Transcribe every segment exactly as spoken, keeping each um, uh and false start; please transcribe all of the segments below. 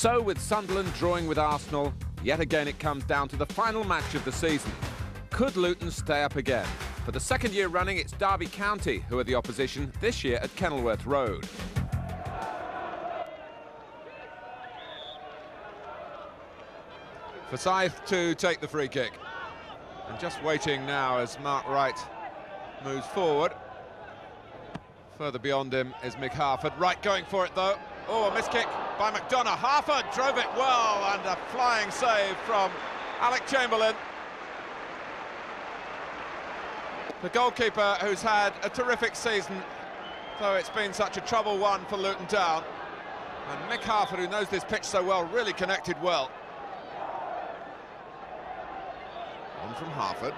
So with Sunderland drawing with Arsenal, yet again it comes down to the final match of the season. Could Luton stay up again? For the second year running, it's Derby County who are the opposition, this year at Kenilworth Road. Forsyth to take the free kick. And just waiting now as Mark Wright moves forward. Further beyond him is Mick Harford. Wright going for it though. Oh, a missed kick by McDonough. Harford drove it well, and a flying save from Alec Chamberlain. The goalkeeper who's had a terrific season, though it's been such a trouble one for Luton Town. And Mick Harford, who knows this pitch so well, really connected well. On from Harford.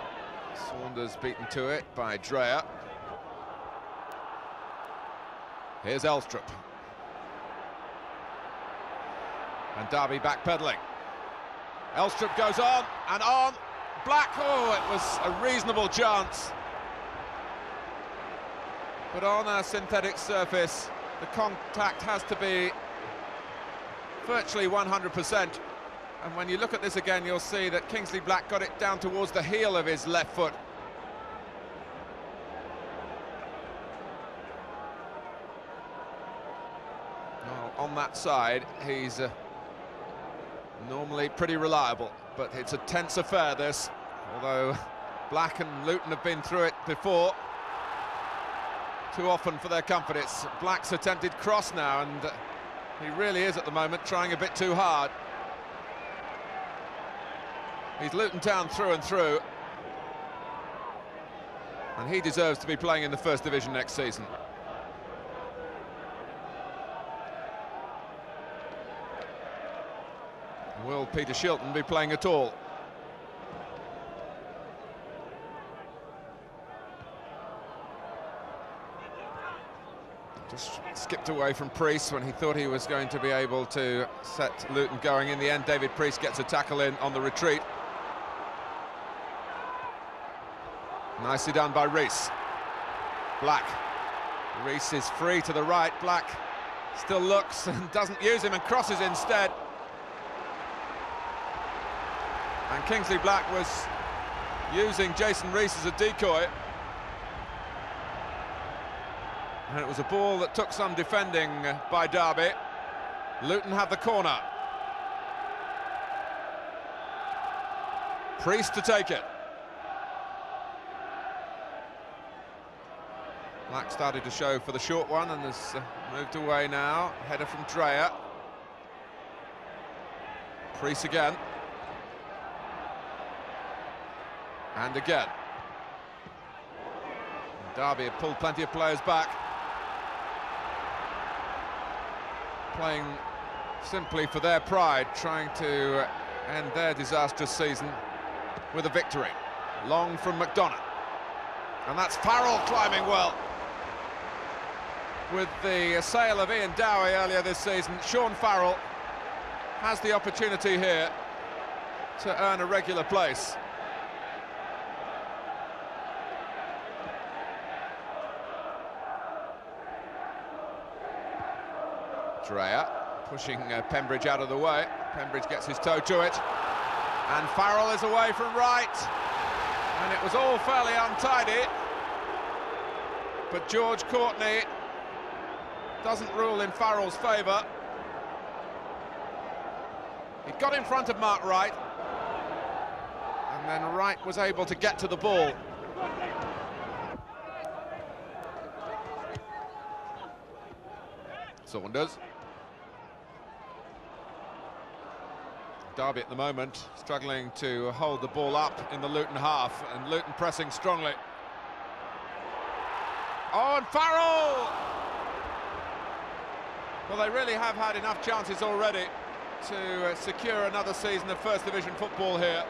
Saunders beaten to it by Drea. Here's Elstrup. And Derby backpedalling. Elstrup goes on and on. Black, oh, it was a reasonable chance. But on a synthetic surface, the contact has to be virtually one hundred percent. And when you look at this again, you'll see that Kingsley Black got it down towards the heel of his left foot. Well, on that side, he's uh, normally pretty reliable, but it's a tense affair, this. Although Black and Luton have been through it before, too often for their comfort. It's Black's attempted cross now, and uh, he really is at the moment trying a bit too hard. He's Luton Town through and through, and he deserves to be playing in the First Division next season. Will Peter Shilton be playing at all? Just skipped away from Priest when he thought he was going to be able to set Luton going. In the end, David Priest gets a tackle in on the retreat. Nicely done by Rees. Black. Rees is free to the right. Black still looks and doesn't use him and crosses instead. And Kingsley Black was using Jason Rees as a decoy. And it was a ball that took some defending by Derby. Luton have the corner. Priest to take it. Black started to show for the short one and has moved away now. Header from Dreyer. Priest again. And again. Derby have pulled plenty of players back. Playing simply for their pride, trying to end their disastrous season with a victory. Long from McDonough. And that's Farrell climbing well. With the sale of Ian Dowie earlier this season, Sean Farrell has the opportunity here to earn a regular place. Drea pushing uh, Pembridge out of the way. Pembridge gets his toe to it. And Farrell is away from Wright. And it was all fairly untidy. But George Courtney doesn't rule in Farrell's favour. He got in front of Mark Wright. And then Wright was able to get to the ball. Saunders. Derby at the moment struggling to hold the ball up in the Luton half, and Luton pressing strongly. Oh, and Farrell! Well, they really have had enough chances already to uh, secure another season of First Division football here.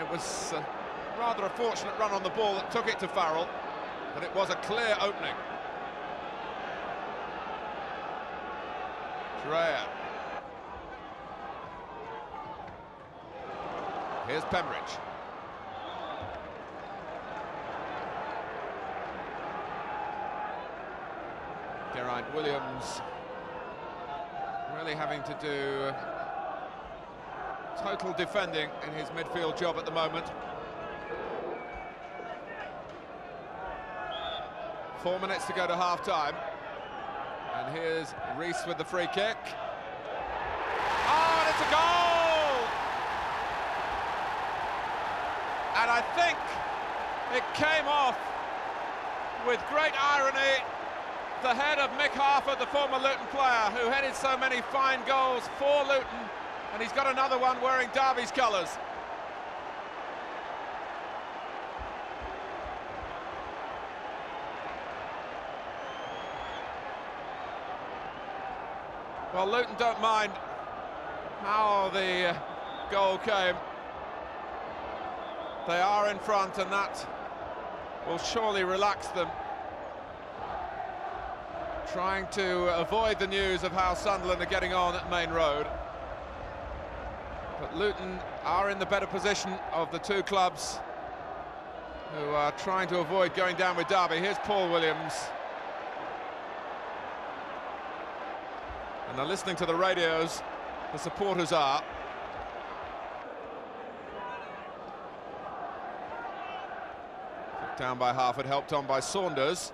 It was uh, rather a fortunate run on the ball that took it to Farrell, but it was a clear opening. Drea. Here's Pembridge. Gerrain Williams really having to do total defending in his midfield job at the moment. Four minutes to go to half-time. And here's Rees with the free kick. Oh, and it's a goal! And I think it came off with great irony. The head of Mick Harford, the former Luton player, who headed so many fine goals for Luton, and he's got another one wearing Derby's colours. Well, Luton don't mind how the goal came. They are in front, and that will surely relax them. Trying to avoid the news of how Sunderland are getting on at Main Road. But Luton are in the better position of the two clubs who are trying to avoid going down with Derby. Here's Paul Williams. And they're listening to the radios, the supporters are. Put down by Harford, helped on by Saunders.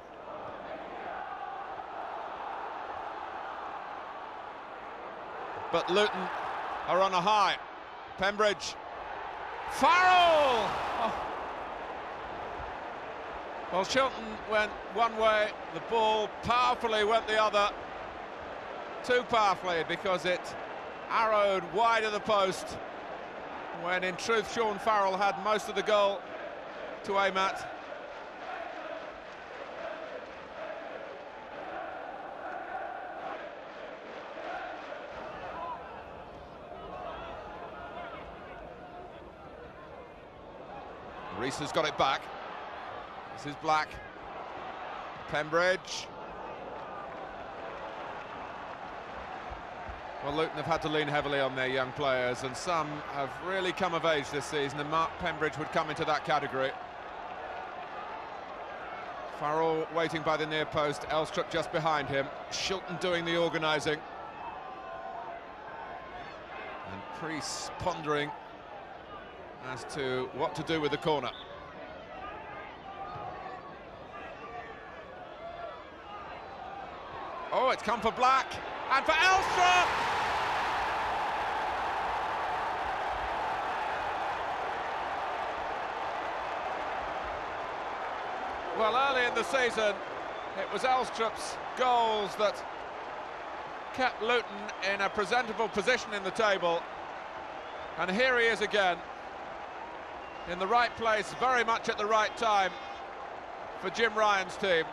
But Luton are on a high. Pembridge. Farrell! Oh. Well, Shilton went one way, the ball powerfully went the other. Too powerfully, because it arrowed wide of the post when in truth Sean Farrell had most of the goal to aim at. Rees has got it back. This is Black. Pembridge. Well, Luton have had to lean heavily on their young players, and some have really come of age this season, and Mark Pembridge would come into that category. Farrell waiting by the near post, Elstrup just behind him, Shilton doing the organising. And Priest pondering as to what to do with the corner. Oh, it's come for Black, and for Elstrup! Well, early in the season, it was Elstrup's goals that kept Luton in a presentable position in the table. And here he is again, in the right place, very much at the right time for Jim Ryan's team.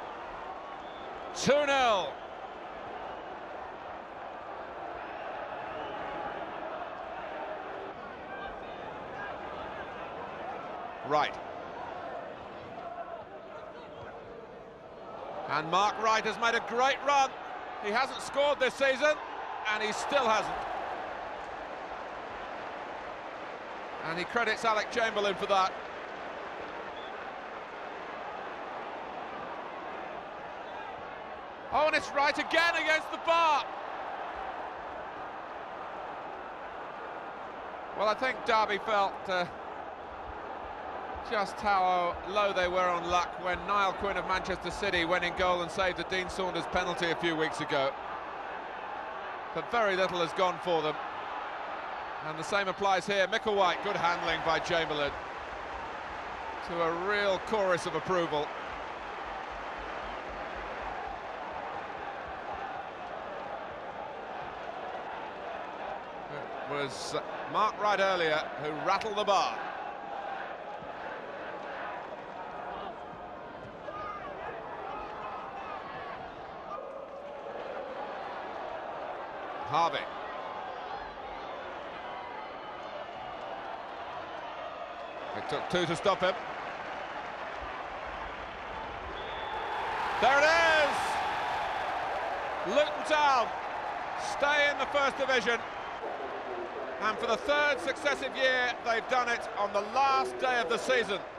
two nil. Right. And Mark Wright has made a great run. He hasn't scored this season, and he still hasn't. And he credits Alec Chamberlain for that. Oh, and it's Wright again against the bar. Well, I think Derby felt uh, just how low they were on luck when Niall Quinn of Manchester City went in goal and saved a Dean Saunders penalty a few weeks ago. But very little has gone for them. And the same applies here. Micklewhite, good handling by Chamberlain. To a real chorus of approval. It was Mark Wright earlier who rattled the bar. Harvey. It took two to stop him. There it is! Luton Town stay in the First Division. And for the third successive year, they've done it on the last day of the season.